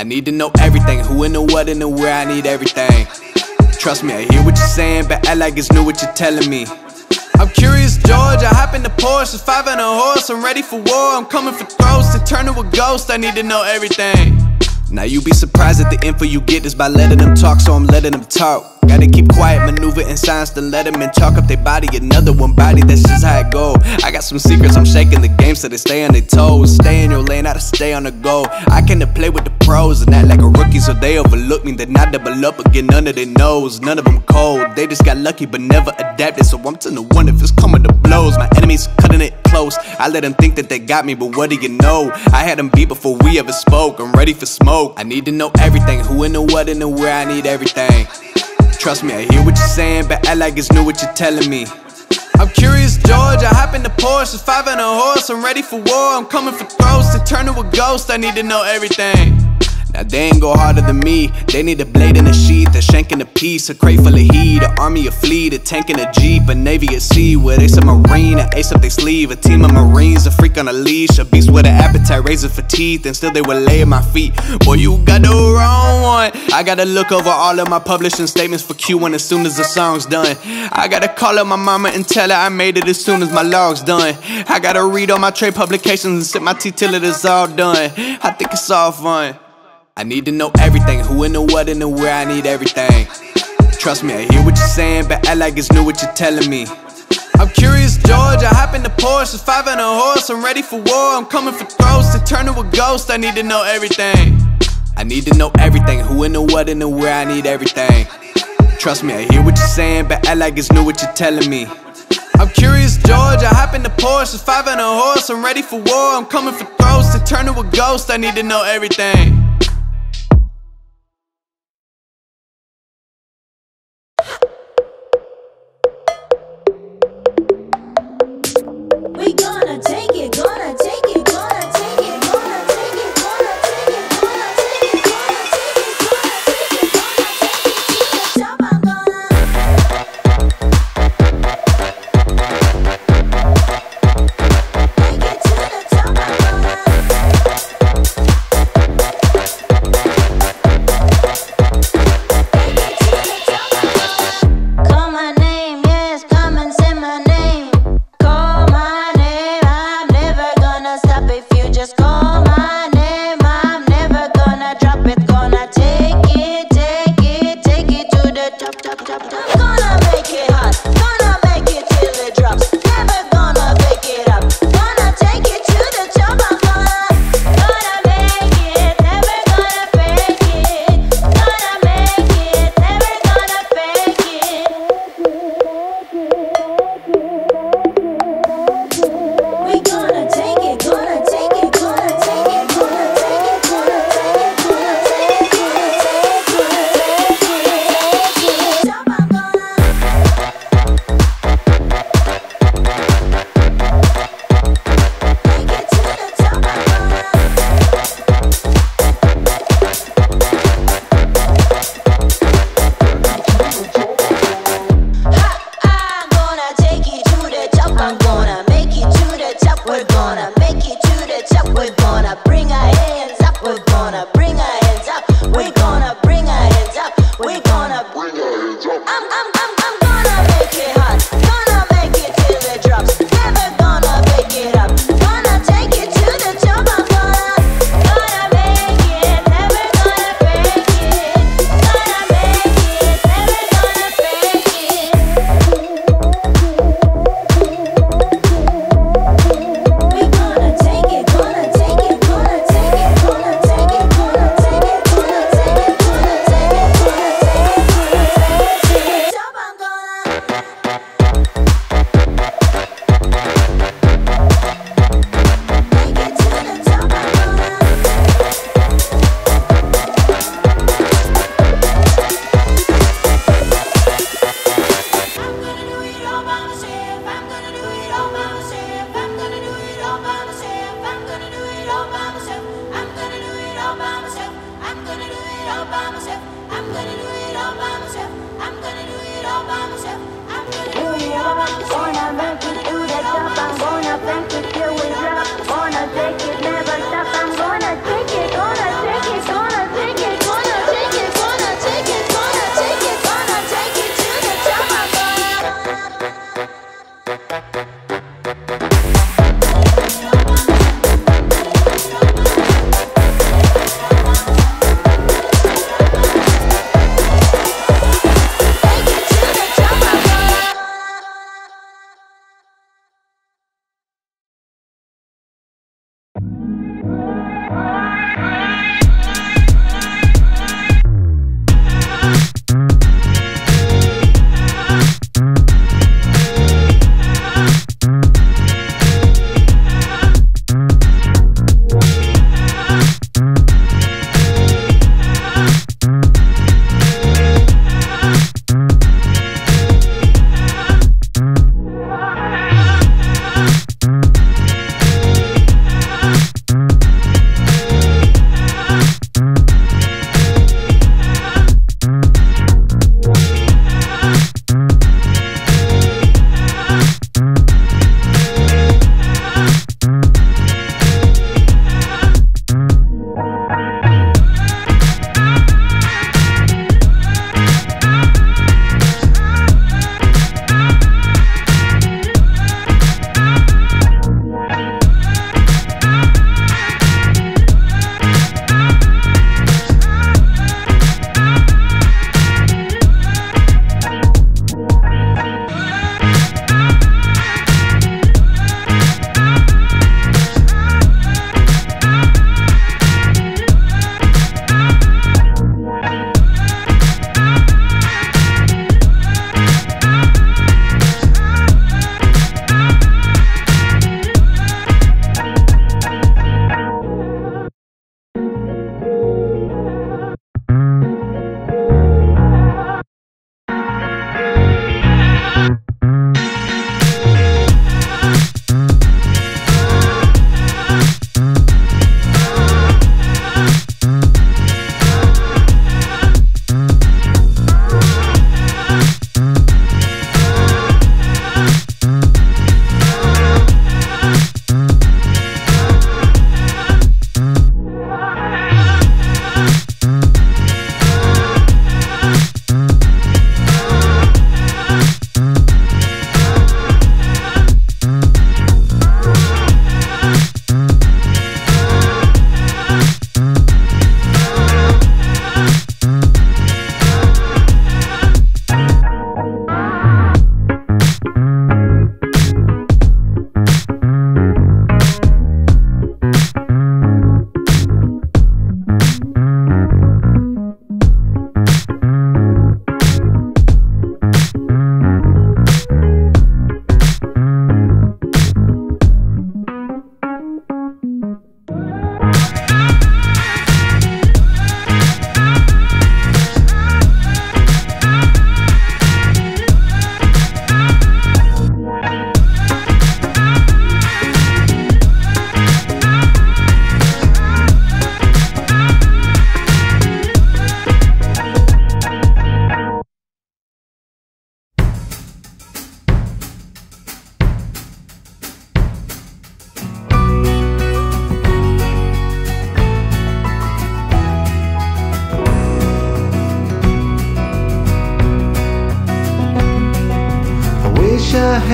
I need to know everything, who and the what and the where, I need everything. Trust me, I hear what you're saying, but act like it's new what you're telling me. I'm curious George, I hop in the Porsche, it's 5 and a horse, I'm ready for war, I'm coming for throats, to turn to a ghost, I need to know everything. Now you be surprised at the info you get is by letting them talk, so I'm letting them talk. Gotta keep quiet, maneuver in silence, then let them in talk up their body, another one body, that's just how it go. I got some secrets, I'm shaking the game so they stay on their toes. Stay in your lane, I to stay on the go. I came to play with the pros and act like a rookie, so they overlook me, then I double up again under their nose. None of them cold, they just got lucky but never adapted, so I'm 10-1 if it's coming to blows. My enemies cutting it close, I let them think that they got me, but what do you know? I had them beat before we ever spoke, I'm ready for smoke. I need to know everything, who and the what and the where, I need everything. Trust me, I hear what you're saying, but act like it's new what you're telling me. I'm curious George, I hop in the Porsche, it's 5 and a horse, I'm ready for war, I'm coming for throats, to turn to a ghost, I need to know everything. Now they ain't go harder than me, they need a blade and a sheath, a shank and a piece, a crate full of heat, an army, a fleet, a tank and a jeep, a navy at sea, where they submarine, an ace up they sleeve, a team of marines, a freak on a leash, a beast with an appetite, razor for teeth, and still they would lay at my feet. Boy, you got the wrong one. I gotta look over all of my publishing statements for Q1 as soon as the song's done. I gotta call up my mama and tell her I made it as soon as my log's done. I gotta read all my trade publications and sip my tea till it is all done. I think it's all fun. I need to know everything, who and the what and the where, I need everything. Trust me, I hear what you're saying, but act like it's new what you're telling me. I'm curious George, I hop in the Porsche, it's 5 and a horse, I'm ready for war, I'm coming for throats, to turn to a ghost, I need to know everything. I need to know everything, who and the what and the where, I need everything. Trust me, I hear what you're saying, but act like it's new what you're telling me. I'm curious George, I hop in the Porsche, it's 5 and a horse, I'm ready for war, I'm coming for throats, to turn to a ghost, I need to know everything. Gonna take it, gonna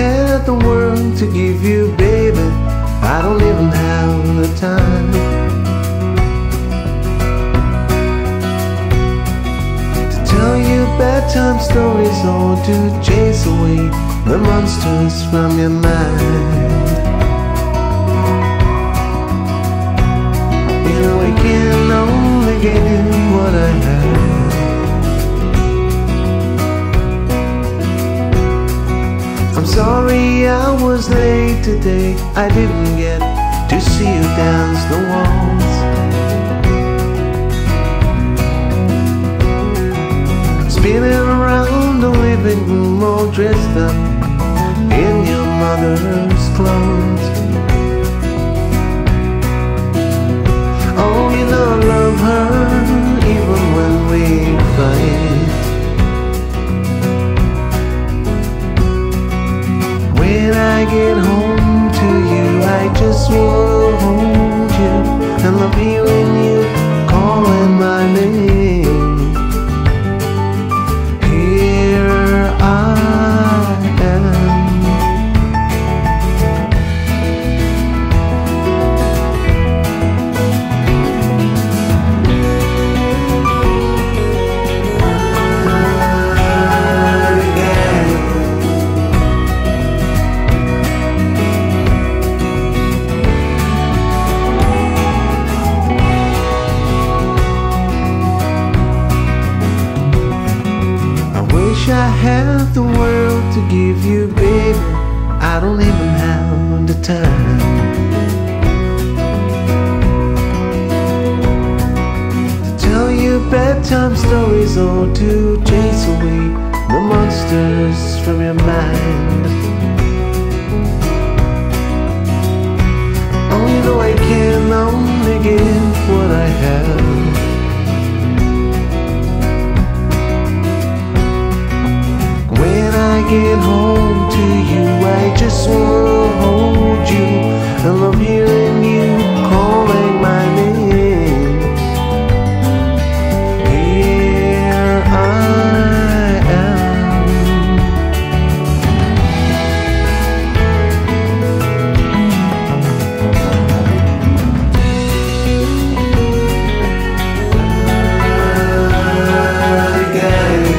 had the world to give you, baby, I don't even have the time to tell you bedtime stories or to chase away the monsters from your mind. You know, I can only give what I have. I'm sorry I was late today, I didn't get to see you dance the waltz, spinning around the living room all dressed up in your mother's clothes. Oh, you know I love her even when we fight. When I get home to you, I just wanna hold you and love hearing you calling my name. Here I have the world to give you, baby, I don't even have the time to tell you bedtime stories or to chase away the monsters from your mind. Oh, you know I can only give what I have. When I get home to you, I just wanna hold you and love hearing you calling my name. Here I am again.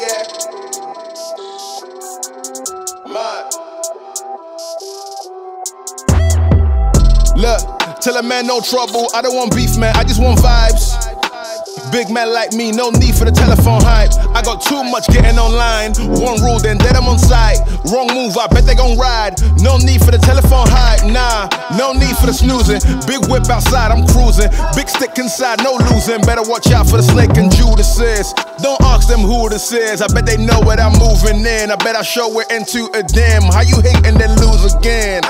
yeah. Look, tell a man no trouble. I don't want beef, man. I just want vibes. Big man like me, no need for the telephone hype. I got too much getting online. One rule, then dead I'm on sight. Wrong move, I bet they gon' ride. No need for the telephone hype, nah. No need for the snoozing. Big whip outside, I'm cruising. Big stick inside, no losing. Better watch out for the snake and Judases. Don't ask them who this is. I bet they know what I'm moving in. I bet I show it into a dim. How you hate and then lose again?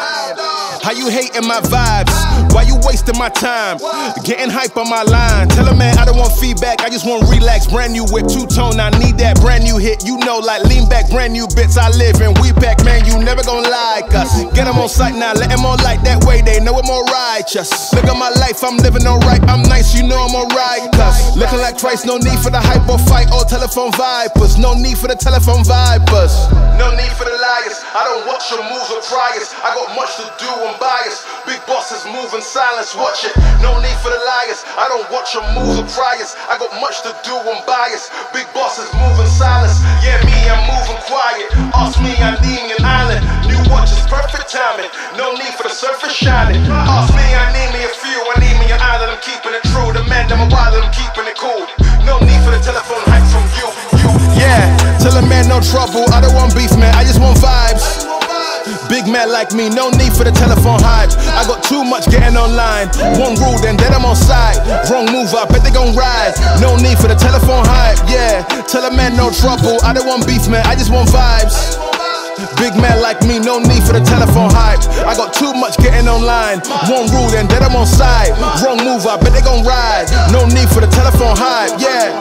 How you hating my vibes? Why you wasting my time? Getting hype on my line. Tell a man I don't want feedback, I just want relax. Brand new whip, two-tone, I need that brand new hit. You know, like lean back, brand new bits. I live in we back, man, you never gonna like us. Get them on sight now, let them on light. That way they know I'm all righteous. Look at my life, I'm living all right. I'm nice, you know I'm all right. Cause looking like Christ, no need for the hype or fight or telephone vipers. No need for the telephone vipers. No need for the liars. I don't watch your moves or priors. I got much to do, I'm biased. Big bosses move in silence, watch it. No need for the liars. I don't watch your moves or priors. I got much to do, I'm biased. Big bosses move in silence. Yeah, me, I'm moving quiet. Ask me, I need me an island. New watch is perfect timing. No need for the surface shining. Ask me, I need me a few. I need me an island, I'm keeping it true. The man, I'm a wild, I'm keeping it cool. No need for the telephone hype from you. Yeah, tell a man no trouble. I don't want beef, man, I just want vibes. Big man like me, no need for the telephone hype. I got too much getting online. One rule, then I'm on sight. Wrong move, I bet they gon' ride. No need for the telephone hype, yeah. Tell a man no trouble. I don't want beef, man, I just want vibes. Big man like me, no need for the telephone hype. I got too much getting online. One rule, then I'm on sight. Wrong move, I bet they gon' ride. No need for the telephone hype, yeah.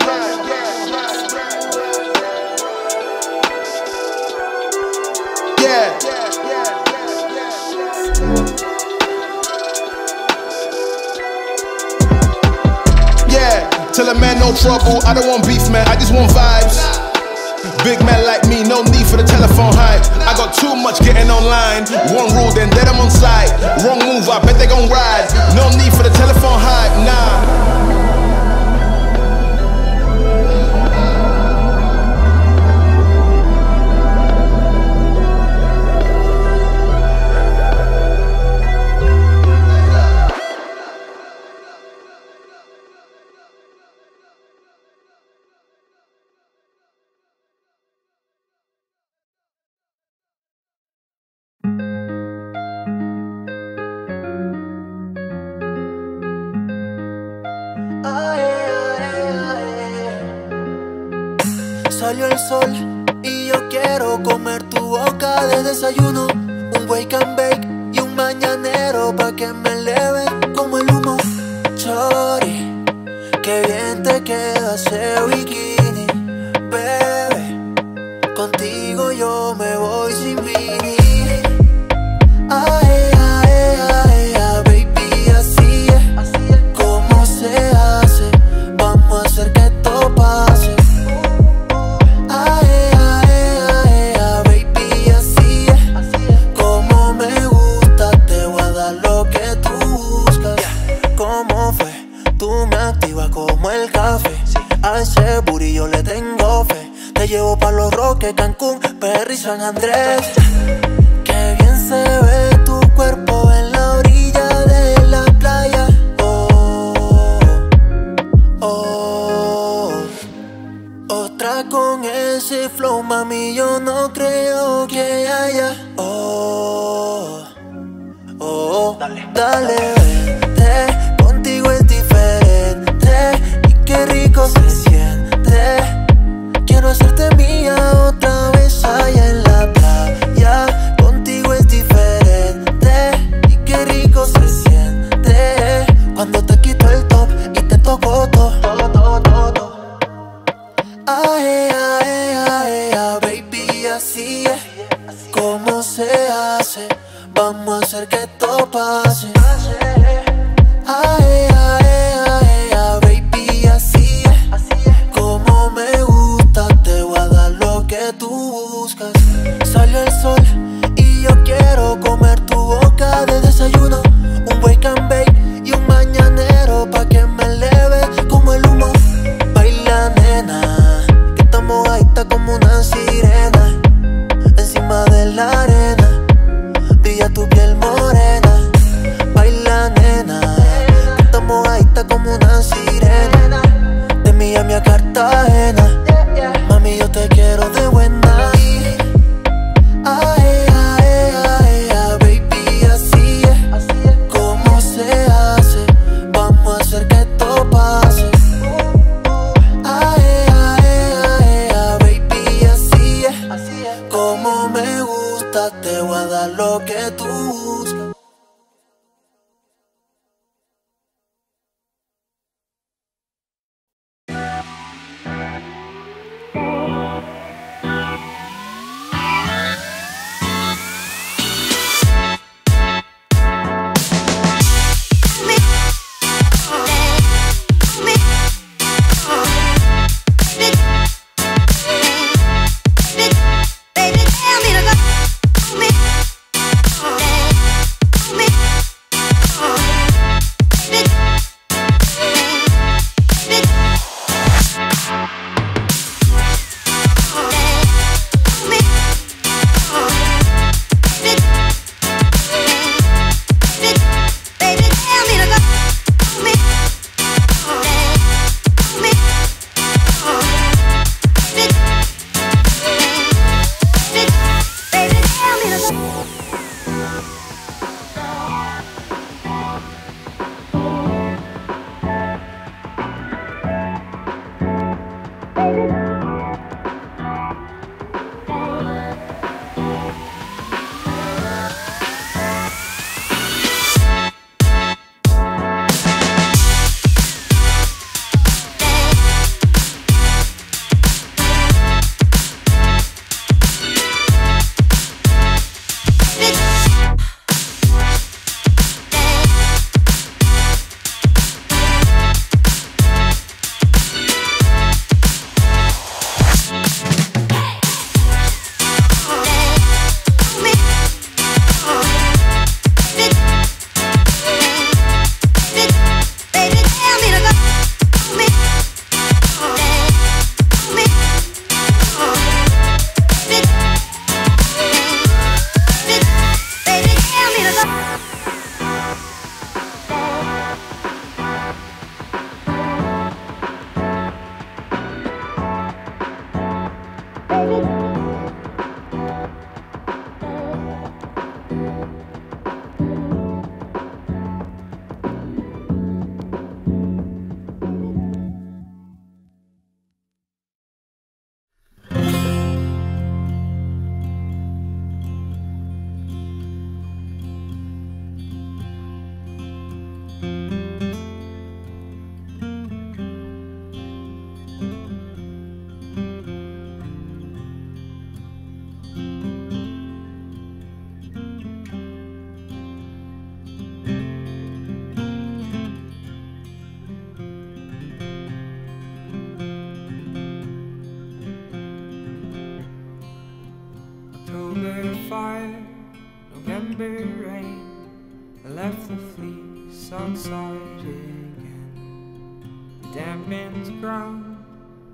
Tell a man no trouble, I don't want beef, man, I just want vibes. Big man like me, no need for the telephone hype. I got too much getting online. One rule, then dead I'm on sight. Wrong move, I bet they gon' ride. No need for the telephone hype, nah. Salió el sol y yo quiero comer tu boca de desayuno. Un wake and bake y un mañanero pa' que me eleve como el humo. Chori, qué bien te queda ese bikini. Bebé, contigo yo me voy sin vinir. Ay, ay, ay, ay, baby, así es como se hace. Vamos a hacer que esto pase. Como el café, a ese booty yo le tengo fe. Te llevo pa' Los Roques, Cancún, Perry, San Andrés. Qué bien se ve tu cuerpo en la orilla de la playa. Oh, oh, otra con ese flow, mami, yo no creo que haya. Oh, oh, dale, dale, vete, contigo es diferente. Qué rico se siente. Quiero hacerte mía otra vez allá en la playa. Contigo es diferente. Y qué rico se siente cuando te quito el top y te toco todo, todo, todo, todo. Ay, ay, ay, ay, baby, así es como se hace. Vamos a hacer que esto pase. como una sirena, de Miami a Cartagena. Mami, yo te quiero de buena. Ay, ay, ay, ay, baby, así es como se hace. Vamos a hacer que esto pase. Ay, ay, ay, ay, baby, así es como me gusta. Te voy a dar lo que tú buscas. Fire, November rain, I left the fleece outside again. The dampen's ground,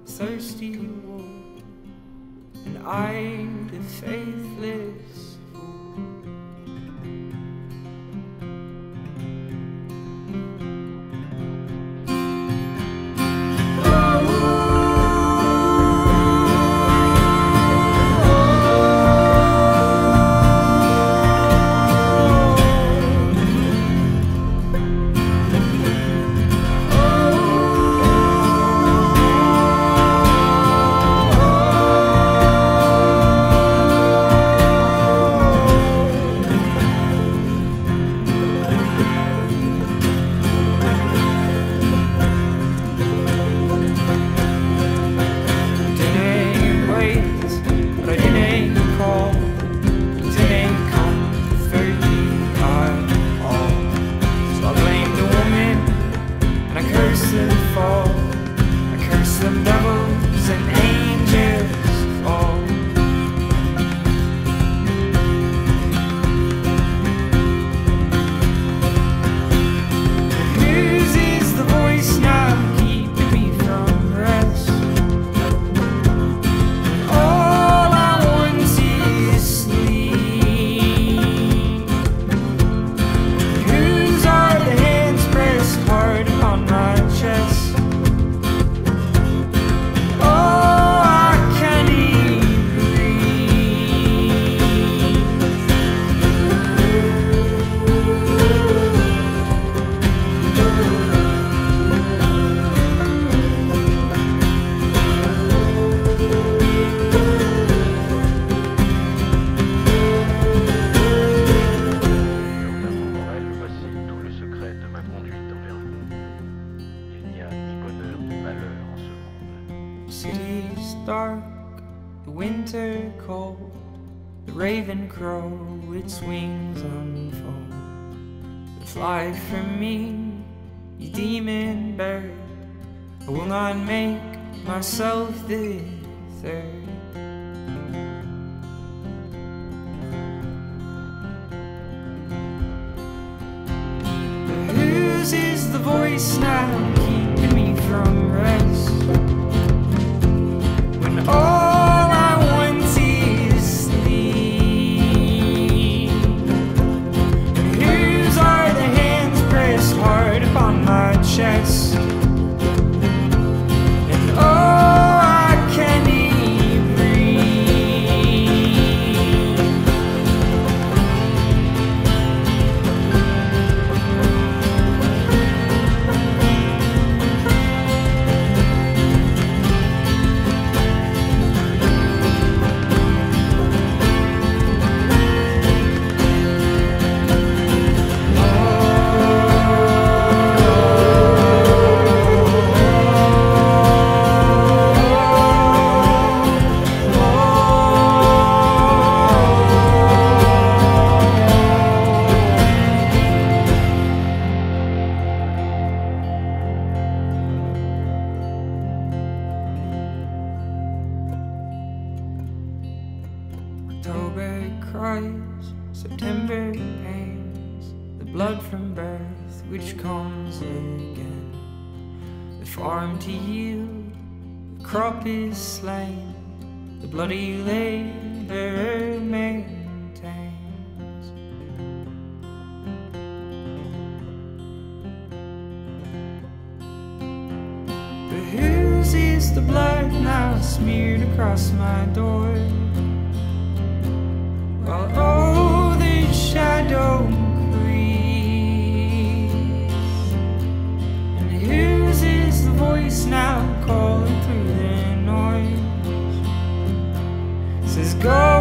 thirsty wool, and I, the faithless dark, the winter cold, the raven crow its wings unfold. But fly from me, you demon bird, I will not make myself the third. But whose is the voice now keeping me from rest, when all chest, and oh, I can't even October cries, September pains, the blood from birth which comes again. The farm to yield, the crop is slain, the bloody labor maintains. But whose is the blood now smeared across my door? While oh, the shadow creeps, and whose is the voice now calling through the noise? Says, go.